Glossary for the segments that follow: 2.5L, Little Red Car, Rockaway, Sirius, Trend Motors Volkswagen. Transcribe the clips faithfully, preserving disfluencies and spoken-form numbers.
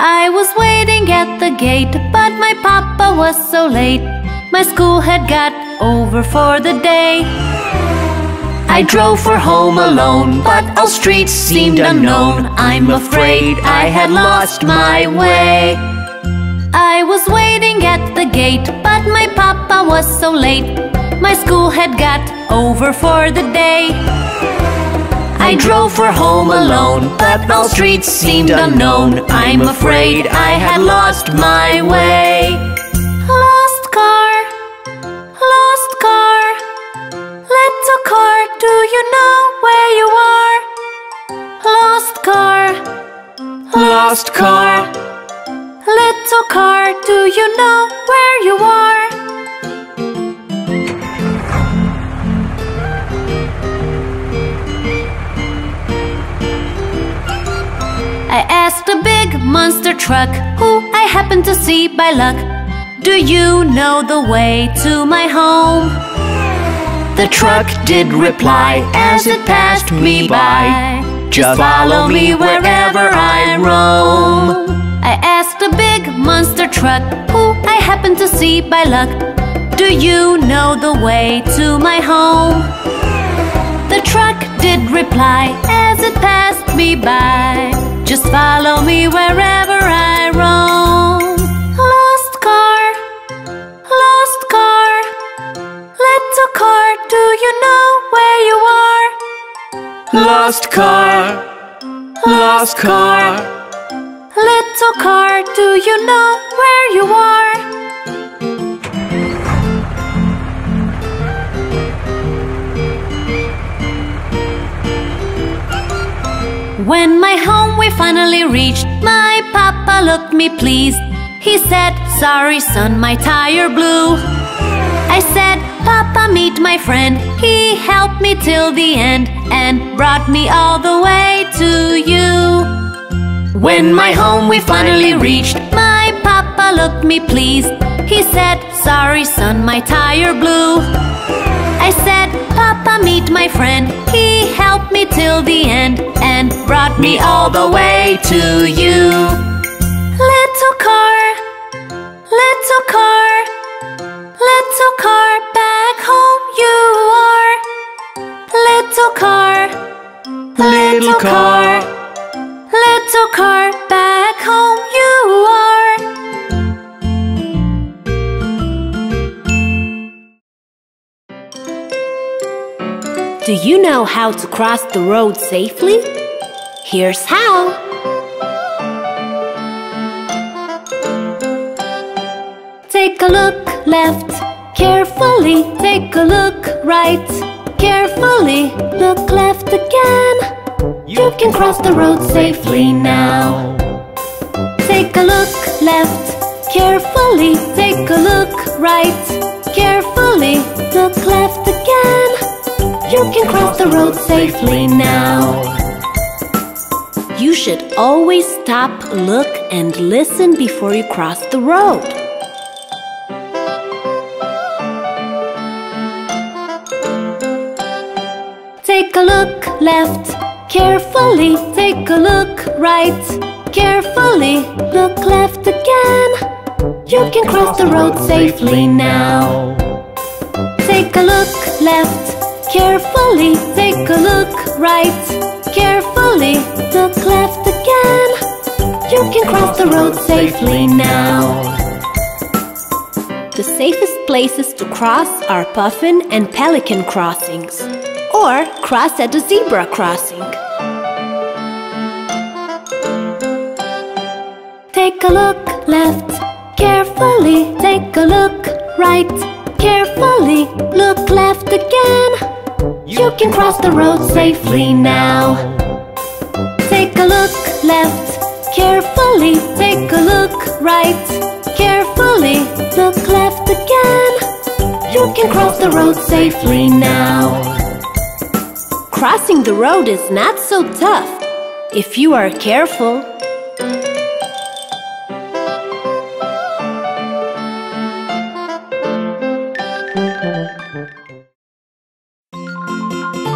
I was waiting at the gate, but my papa was so late. My school had got over for the day. I drove for home alone, but all streets seemed unknown. I'm afraid I had lost my way. I was waiting at the gate, but my papa was so late. My school had got over for the day. I drove for home alone, but all streets seemed unknown. I'm afraid I had lost my way. Lost car, lost car, little car, do you know where you are? Lost car, lost car, little car, do you know where you are? I asked a big monster truck, who I happened to see by luck, do you know the way to my home? The truck did reply as it passed me by, just follow me wherever I roam. I asked a big monster truck, who I happened to see by luck, do you know the way to my home? The truck did reply as it passed me by, just follow me wherever I roam. Lost car, lost car, little car, do you know where you are? Lost car, lost car, little car, do you know where you are? When my home we finally reached, my papa looked me pleased. He said, sorry son, my tire blew. I said, Papa, meet my friend. He helped me till the end and brought me all the way to you. When my home we finally reached, my papa looked me pleased. He said, sorry son, my tire blew. I said, Papa, meet my friend. He helped me till the end and brought me all the way to you. Little car, little car, little car, back home you are. Little car, little car, little car, back home you are. Do you know how to cross the road safely? Here's how. Take a look left, carefully. Take a look right, carefully. Look left again. You can cross the road safely now. Take a look left, carefully. Take a look right, carefully. Look left again. You can cross the road safely now. You should always stop, look, and listen before you cross the road. Take a look left, carefully. Take a look right, carefully. Look left again. You can cross the road safely now. Take a look left, carefully. Take a look right, carefully. Look left again. You can cross the road safely now. The safest places to cross are puffin and pelican crossings, or cross at a zebra crossing. Take a look left, carefully. Take a look right, carefully. Look left again. You can cross the road safely now. Take a look left, carefully. Take a look right, carefully. Look left again. You can cross the road safely now. Crossing the road is not so tough if you are careful.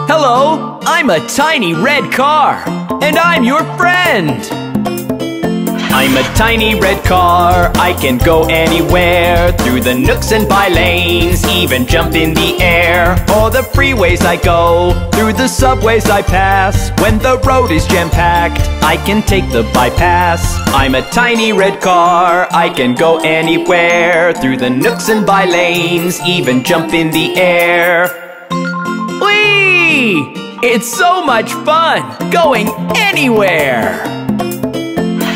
Hello, I'm a tiny red car, and I'm your friend! I'm a tiny red car, I can go anywhere, through the nooks and by lanes, even jump in the air. All the freeways I go, through the subways I pass, when the road is jam-packed, I can take the bypass. I'm a tiny red car, I can go anywhere, through the nooks and by lanes, even jump in the air. Whee! It's so much fun, going anywhere!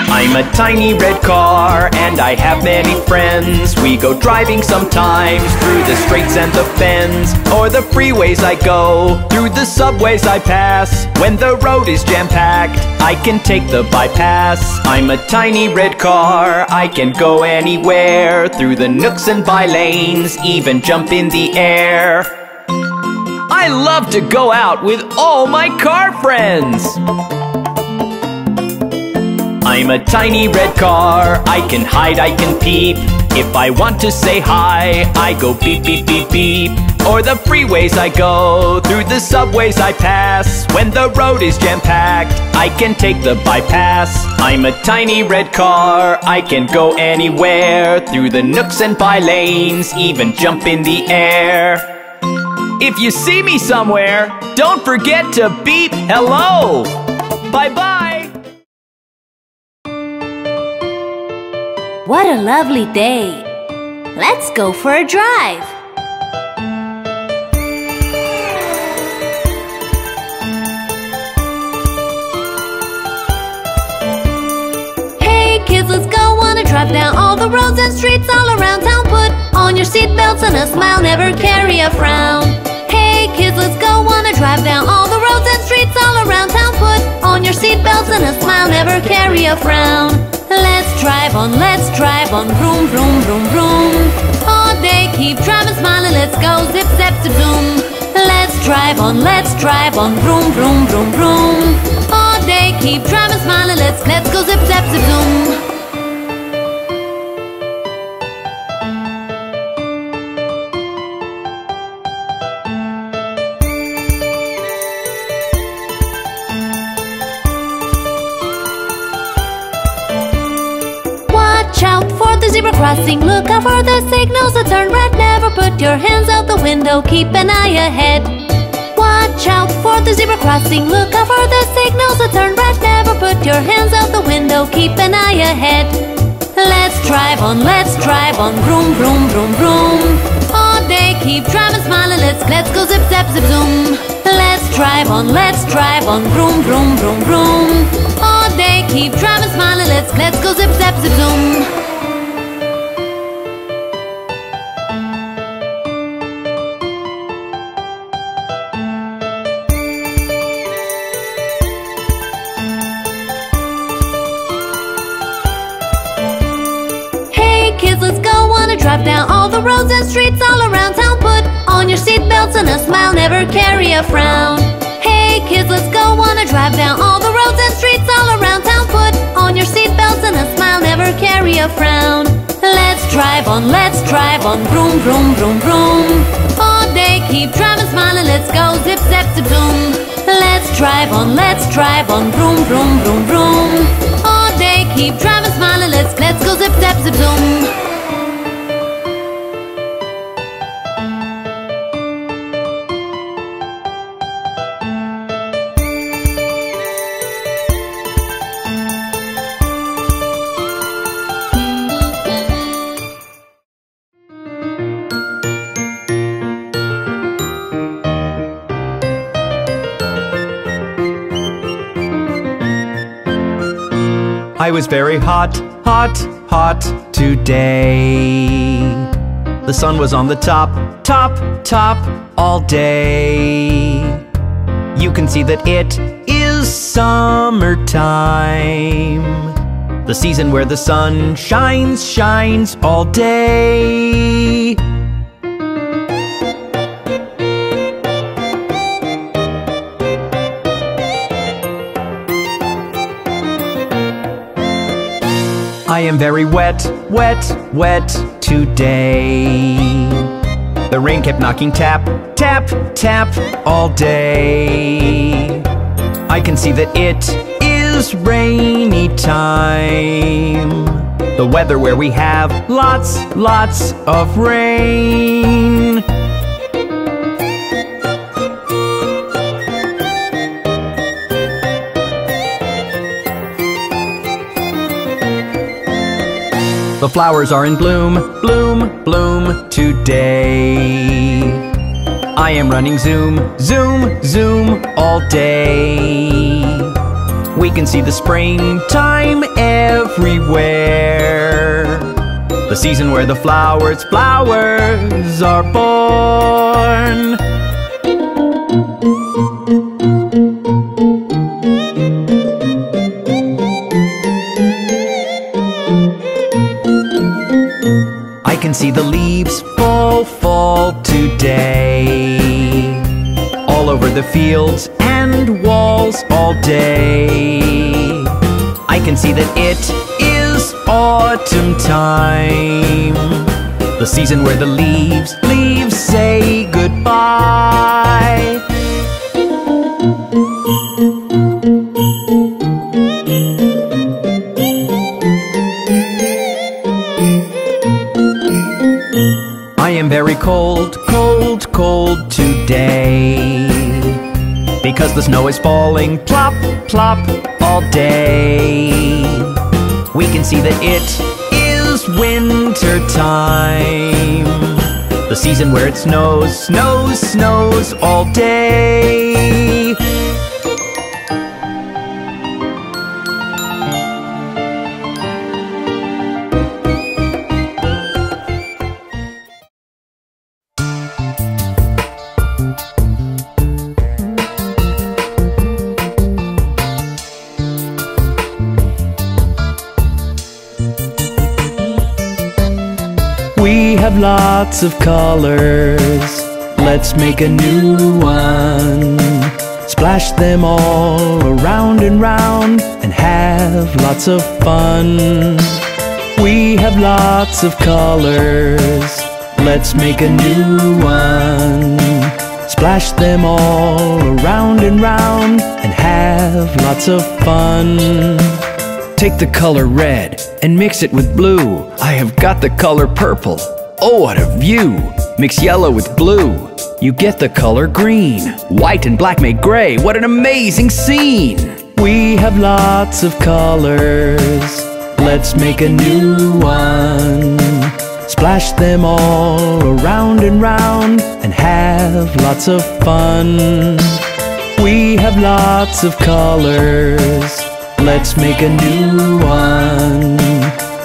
I'm a tiny red car, and I have many friends. We go driving sometimes, through the streets and the fens. Or the freeways I go, through the subways I pass. When the road is jam-packed, I can take the bypass. I'm a tiny red car, I can go anywhere, through the nooks and by lanes, even jump in the air. I love to go out with all my car friends! I'm a tiny red car, I can hide, I can peep. If I want to say hi, I go beep, beep, beep, beep. Or the freeways I go, through the subways I pass. When the road is jam-packed, I can take the bypass. I'm a tiny red car, I can go anywhere, through the nooks and by lanes, even jump in the air. If you see me somewhere, don't forget to beep hello! Bye-bye! What a lovely day! Let's go for a drive! Hey kids, let's go on a drive down all the roads and streets all around town. Put on your seatbelts and a smile, never carry a frown. Hey kids, let's go on a drive down all the roads and streets all around town. Put on your seatbelts and a smile, never carry a frown. Let's drive on, let's drive on, vroom, vroom, vroom, vroom. All day keep driving, smiling, let's go, zip, zap, to zoom. Let's drive on, let's drive on, vroom, vroom, vroom, vroom. All day keep driving, smiling, let's, let's go, zip, zap, to zoom. Zebra crossing, look out for the signals that turn red. Never put your hands out the window, keep an eye ahead. Watch out for the zebra crossing, look out for the signals that turn red. Never put your hands out the window, keep an eye ahead. Let's drive on, let's drive on, vroom, vroom, vroom, vroom. All day keep driving, smiling, let's, let's go zip, zap, zip, zoom. Let's drive on, let's drive on, vroom, vroom, vroom, vroom. All day keep driving, smiling, let's, let's go zip, zap, zip, zoom. Down all the roads and streets all around town. Put on your seatbelts and a smile, never carry a frown. Hey kids, let's go on a drive down all the roads and streets all around town. Put on your seatbelts and a smile, never carry a frown. Let's drive on, let's drive on, vroom, vroom, vroom, vroom. All day keep driving, smiling, let's go, zip, zap, zip, zoom. Let's drive on, let's drive on, vroom, vroom, vroom, vroom. All day keep driving, smiling, let's, let's go, zip, zap, zip, zoom. I was very hot, hot, hot today. The sun was on the top, top, top all day. You can see that it is summertime, the season where the sun shines, shines all day. I am very wet, wet, wet today. The rain kept knocking tap, tap, tap all day. I can see that it is this rainy time, the weather where we have lots, lots of rain. The flowers are in bloom, bloom, bloom today. I am running zoom, zoom, zoom all day. We can see the springtime everywhere, the season where the flowers, flowers are born. I can see the leaves fall, fall today, all over the fields and walls all day. I can see that it is autumn time, the season where the leaves, leaves say goodbye. Very cold, cold, cold today, because the snow is falling plop, plop all day. We can see that it is winter time, the season where it snows, snows, snows all day. We have lots of colors, let's make a new one. Splash them all around and round and have lots of fun. We have lots of colors, let's make a new one. Splash them all around and round and have lots of fun. Take the color red and mix it with blue. I have got the color purple. Oh, what a view! Mix yellow with blue, you get the color green. White and black make gray, what an amazing scene! We have lots of colors, let's make a new one. Splash them all around and round and have lots of fun. We have lots of colors, let's make a new one.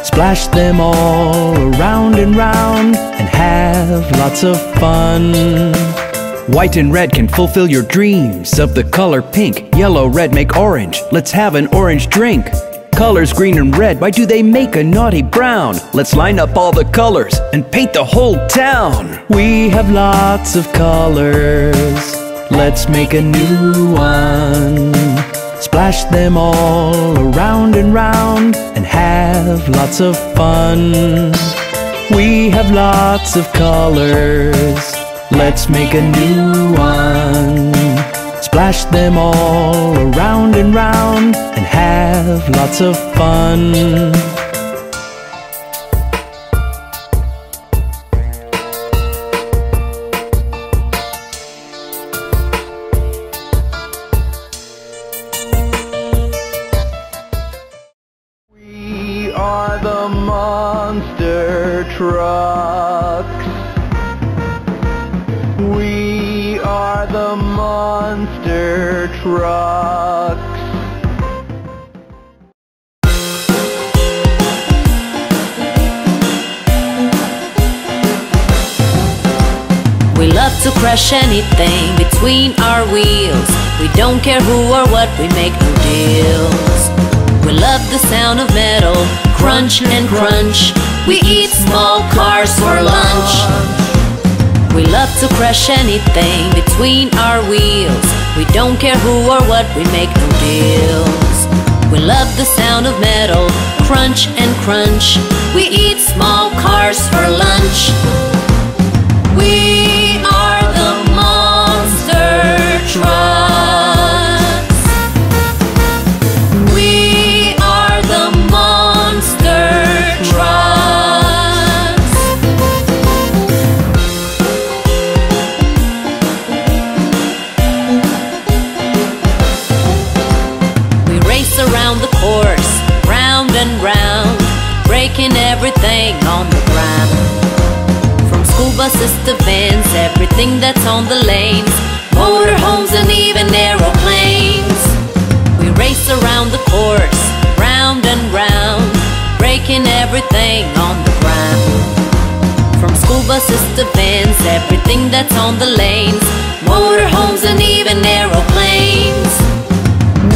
Splash them all around and round and have lots of fun. White and red can fulfill your dreams of the color pink. Yellow, red make orange, let's have an orange drink. Colors green and red, why do they make a naughty brown? Let's line up all the colors and paint the whole town. We have lots of colors, let's make a new one. Splash them all around and round and have lots of fun. We have lots of colors, let's make a new one. Splash them all around and round and have lots of fun. Trucks. We are the monster trucks. We love to crush anything between our wheels. We don't care who or what, we make no deals. We love the sound of metal, crunch and crunch. We eat small cars for lunch. We love to crush anything between our wheels. We don't care who or what, we make no deals. We love the sound of metal, crunch and crunch. We eat small cars for lunch. We are the monster trucks. We and round, breaking everything on the ground. From school buses to vans, everything that's on the lanes, motorhomes and even aeroplanes. We race around the course, round and round, breaking everything on the ground. From school buses to vans, everything that's on the lanes, motorhomes and even aeroplanes.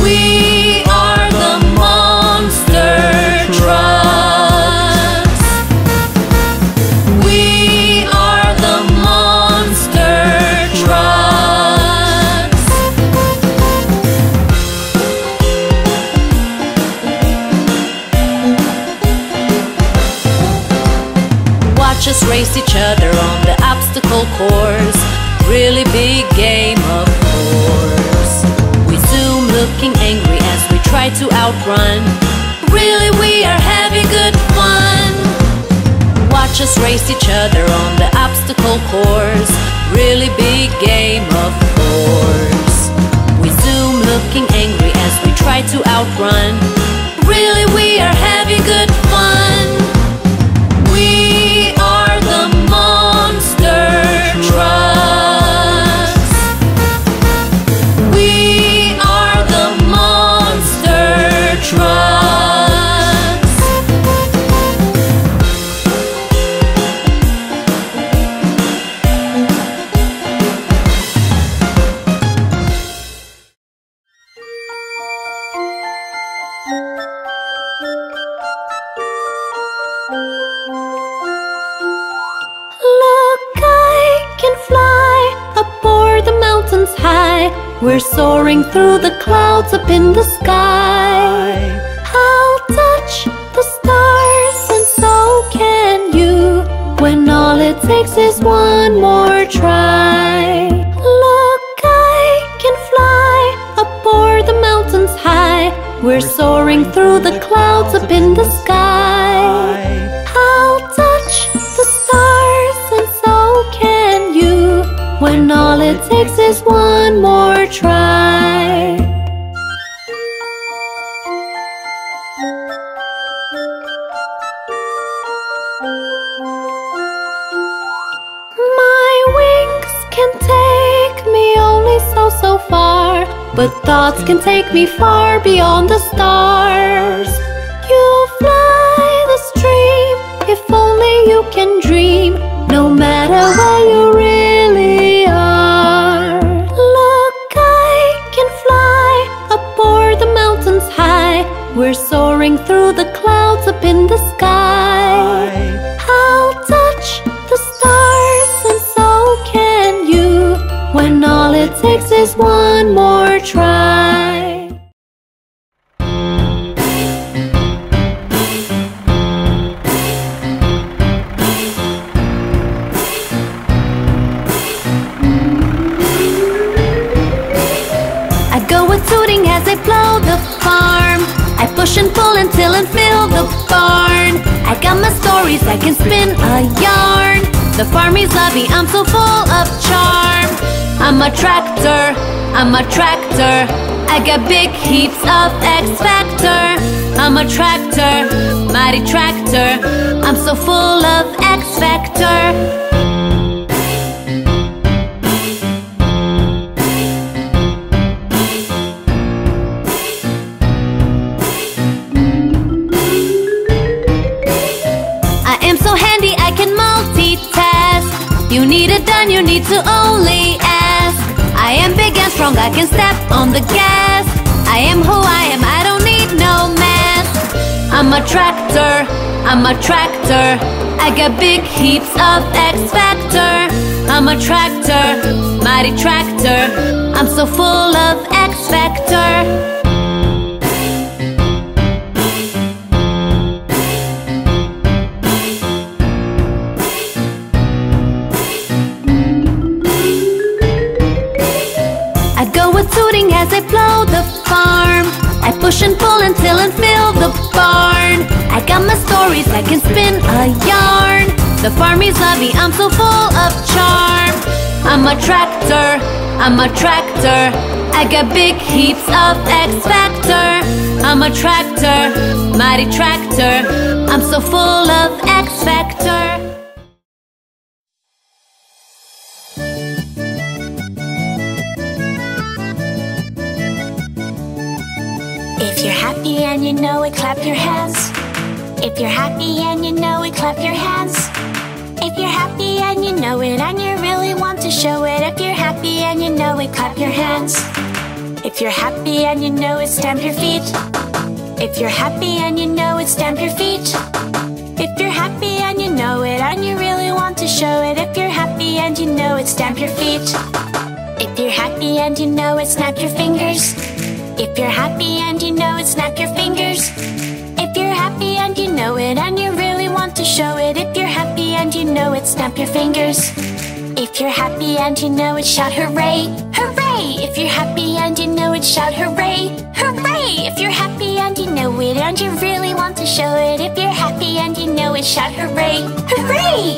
We are the monster trucks. We are the monster trucks. Watch us race each other on the obstacle course. Really big game, of course. We zoom looking angry as we try to outrun. Really we are having good fun. Watch us race each other on the obstacle course. Really big game, of course. We zoom looking angry as we try to outrun. Really we are having good fun. We are the monster trucks. We're soaring through the clouds up in the sky. I'll touch the stars and so can you, when all it takes is one more try. Look, I can fly aboard the mountains high. We're soaring through the clouds up in the sky. I'll touch the stars and so can you, when all it takes is one more try. My wings can take me only so, so far, but thoughts can take me far beyond the stars. You'll fly this dream, if only you can dream, no matter where you really are. Look, I can fly aboard the mountains high. We're soaring through the clouds up in the sky. I'll touch the stars and so can you, when all it takes is one more try. Push and pull until I fill the barn. I got my stories, I can spin a yarn. The farmies love me, I'm so full of charm. I'm a tractor, I'm a tractor. I got big heaps of X-Factor. I'm a tractor, mighty tractor. I'm so full of X-Factor. You need it done, you need to only ask. I am big and strong, I can step on the gas. I am who I am, I don't need no mask. I'm a tractor, I'm a tractor. I got big heaps of X-Factor. I'm a tractor, mighty tractor. I'm so full of X-Factor. As I plow the farm, I push and pull until I fill the barn. I got my stories, I can spin a yarn. The farmies love me, I'm so full of charm. I'm a tractor, I'm a tractor. I got big heaps of X-Factor. I'm I'm a tractor, mighty tractor. I'm so full of X Factor. If you're happy and you know it, clap your hands. If you're happy and you know it, clap your hands. If you're happy and you know it, and you really want to show it. If you're happy and you know it, clap your hands. If you're happy and you know it, stamp your feet. If you're happy and you know it, stamp your feet. If you're happy and you know it, and you really want to show it. If you're happy and you know it, stamp your feet. If you're happy and you know it, snap your fingers. If you're happy and you know it, snap your fingers. If you're happy and you know it, and you really want to show it. If you're happy and you know it, snap your fingers. If you're happy and you know it, shout hooray, hooray! If you're happy and you know it, shout hooray, hooray! If you're happy and you know it, and you really want to show it. If you're happy and you know it, shout hooray, hooray!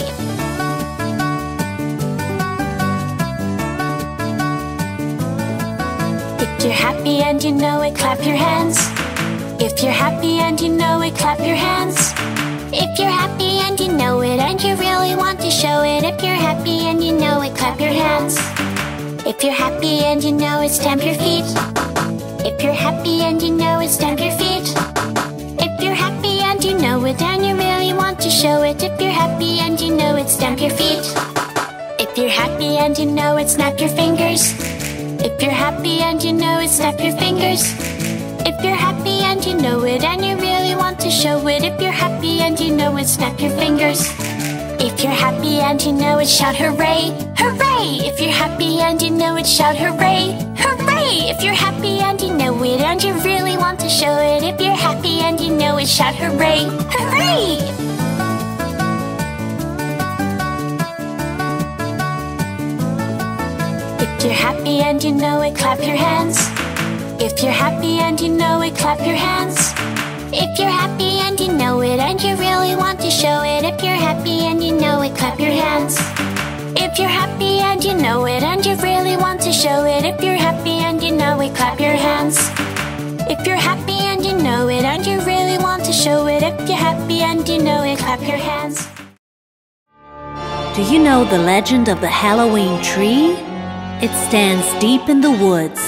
If you're happy and you know it, clap your hands. If you're happy and you know it, clap your hands. If you're happy and you know it, and you really want to show it. If you're happy and you know it, clap your hands. If you're happy and you know it, stamp your feet. If you're happy and you know it, stamp your feet. If you're happy and you know it, and you really want to show it. If you're happy and you know it, stamp your feet. If you're happy and you know it, snap your fingers. If you're happy and you know it, snap your fingers. If you're happy and you know it, and you really want to show it. If you're happy and you know it, snap your fingers. If you're happy and you know it, shout hooray, hooray! If you're happy and you know it, shout hooray, hooray! If you're happy and you know it, and you really want to show it. If you're happy and you know it, shout hooray, hooray! If you're happy and you know it, clap your hands. If you're happy and you know it, clap your hands. If you're happy and you know it, and you really want to show it. If you're happy and you know it, clap your hands. If you're happy and you know it, and you really want to show it. If you're happy and you know it, clap your hands. If you're happy and you know it, and you really want to show it. If you're happy and you know it, clap your hands. Do you know the legend of the Halloween tree? It stands deep in the woods.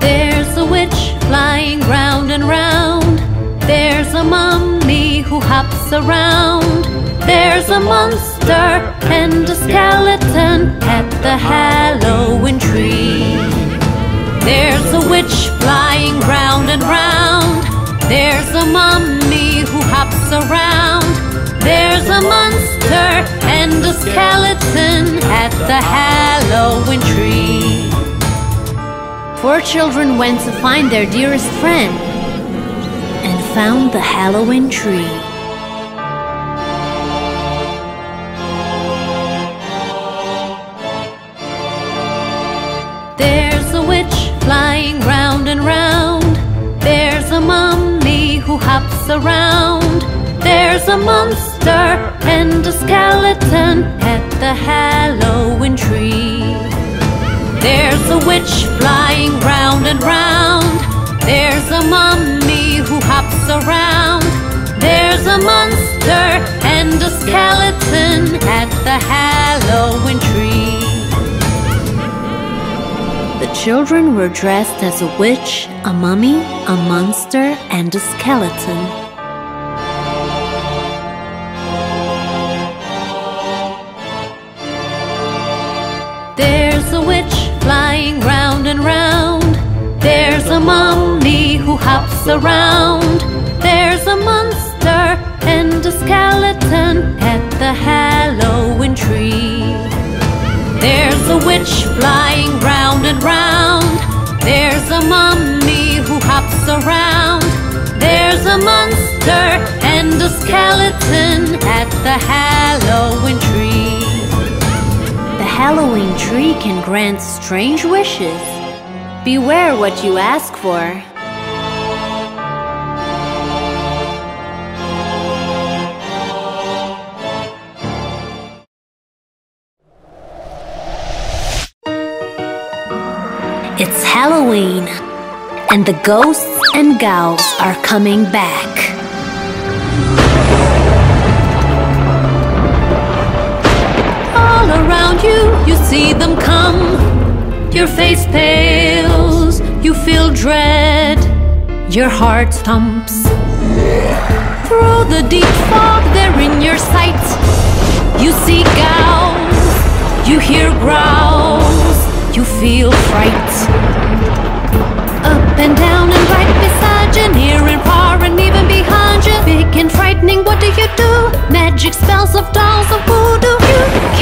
There's a witch flying round and round. There's a mummy who hops around. There's a monster and a skeleton at the Halloween tree. There's a witch flying round and round. There's a mummy who hops around. There's a monster and a skeleton at the Halloween tree. Four children went to find their dearest friend and found the Halloween tree. There's a witch flying round and round. There's a mummy who hops around. There's a monster and a skeleton at the Halloween tree. There's a witch flying round and round. There's a mummy who hops around. There's a monster and a skeleton at the Halloween tree. The children were dressed as a witch, a mummy, a monster, and a skeleton. There's a witch flying round and round. There's a mummy who hops around. There's a monster and a skeleton at the Halloween tree. There's a witch flying round and round. There's a mummy who hops around. There's a monster and a skeleton at the Halloween tree. The Halloween tree can grant strange wishes. Beware what you ask for. It's Halloween, and the ghosts and ghouls are coming back. All around you, you see them come. Your face pales, you feel dread, your heart thumps. Through the deep fog, they're in your sight. You see ghouls, you hear growls, you feel fright. Up and down and right beside you, near and far and even behind you. Big and frightening, what do you do? Magic spells of dolls of voodoo. You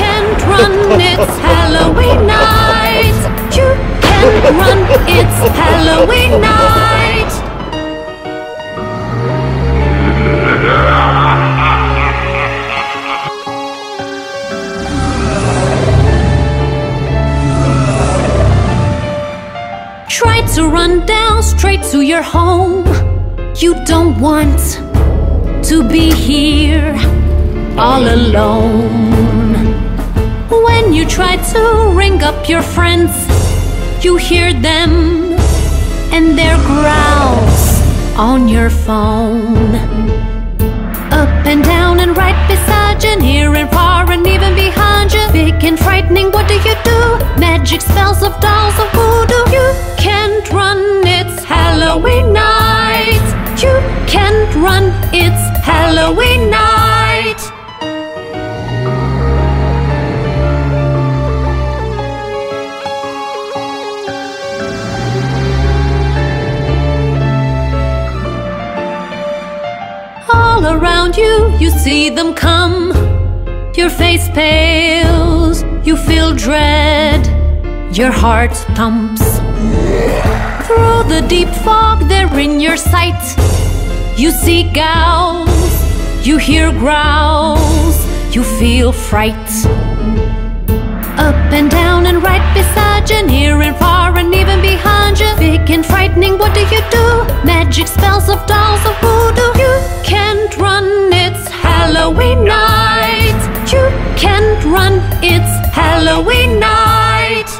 can't run, it's Halloween night. You can't run, it's Halloween night. Try to run down straight to your home. You don't want to be here all alone. When you try to ring up your friends, you hear them and their growls on your phone. Up and down and right beside you, near and far and even behind you. Big and frightening, what do you do? Magic spells of dolls of voodoo. You can't run, it's Halloween night. You can't run, it's Halloween night. All around you, you see them come. Your face pales, you feel dread, your heart thumps. Through the deep fog, they're in your sight. You see ghouls, you hear growls, you feel fright. Up and down and right beside you, near and far and even behind you. Big and frightening, what do you do? Magic spells of dolls of voodoo. You can't run, it's Halloween night. You can't run, it's Halloween night.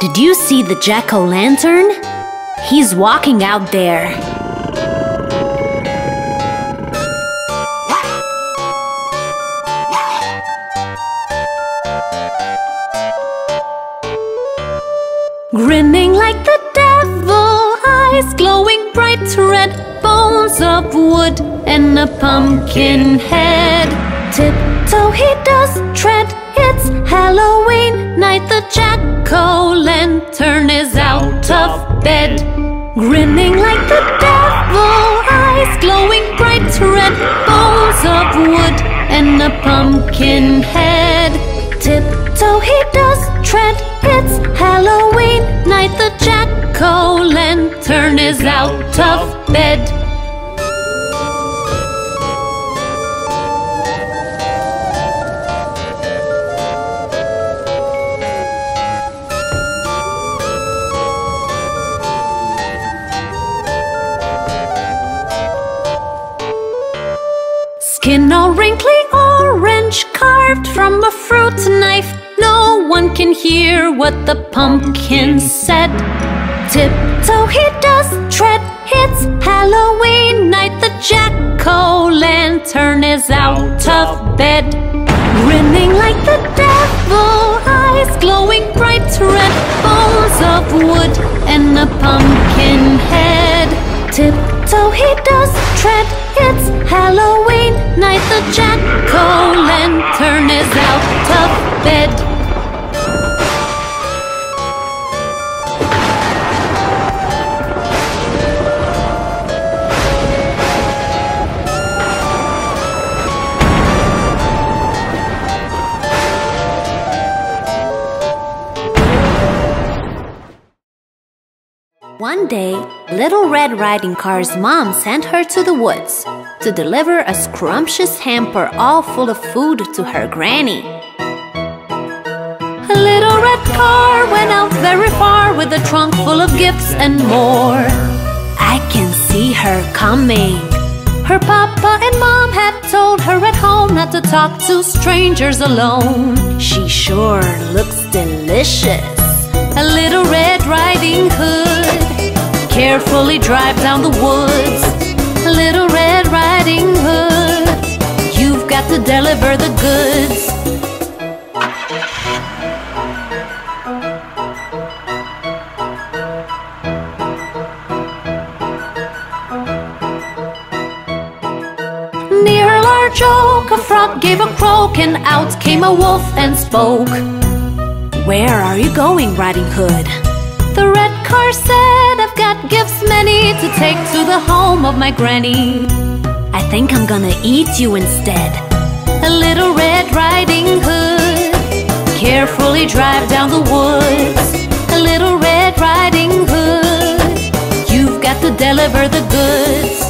Did you see the jack-o'-lantern? He's walking out there. Grinning like the devil, eyes glowing bright red, bones of wood and a pumpkin head. Tiptoe he does tread, it's Halloween night, the jack-o'-lantern is out of bed. Grinning like the devil, eyes glowing bright red, bones of wood and a pumpkin head. Tiptoe he does tread, it's Halloween night, the jack-o'-lantern is out of bed. Skin all wrinkly orange, carved from a fruit knife. No one can hear what the pumpkin said. Tiptoe he does tread, it's Halloween night, the jack-o'-lantern is out of bed. Grinning like the devil, eyes glowing bright red, bones of wood and a pumpkin head. Tiptoe he does tread, it's Halloween night, the jack-o'-lantern is out of bed. One day, Little Red Riding Car's mom sent her to the woods to deliver a scrumptious hamper all full of food to her granny. Little Red Car went out there very far with a trunk full of gifts and more. I can see her coming. Her papa and mom had told her at home not to talk to strangers alone. She sure looks delicious, a little red riding hood. Carefully drive down the woods, little red riding hood. You've got to deliver the goods. Near a large oak, a frog gave a croak, and out came a wolf and spoke. Where are you going, Riding Hood? The red car said, I've got gifts many to take to the home of my granny. I think I'm gonna eat you instead, a little red riding hood. Carefully drive down the woods, a little red riding hood. You've got to deliver the goods.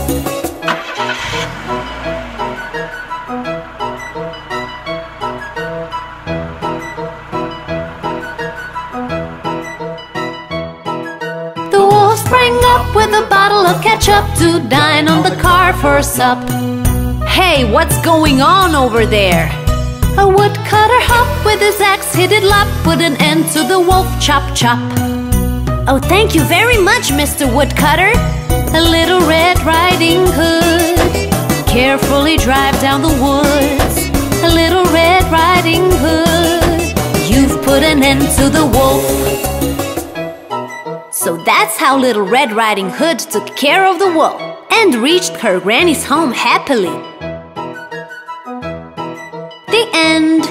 With a bottle of ketchup to dine on the car for sup. Hey, what's going on over there? A woodcutter hop with his axe hit it lop, put an end to the wolf chop chop. Oh, thank you very much, Mister Woodcutter. A little red riding hood, carefully drive down the woods, a little red riding hood. You've put an end to the wolf. So that's how Little Red Riding Hood took care of the wolf and reached her granny's home happily. The end.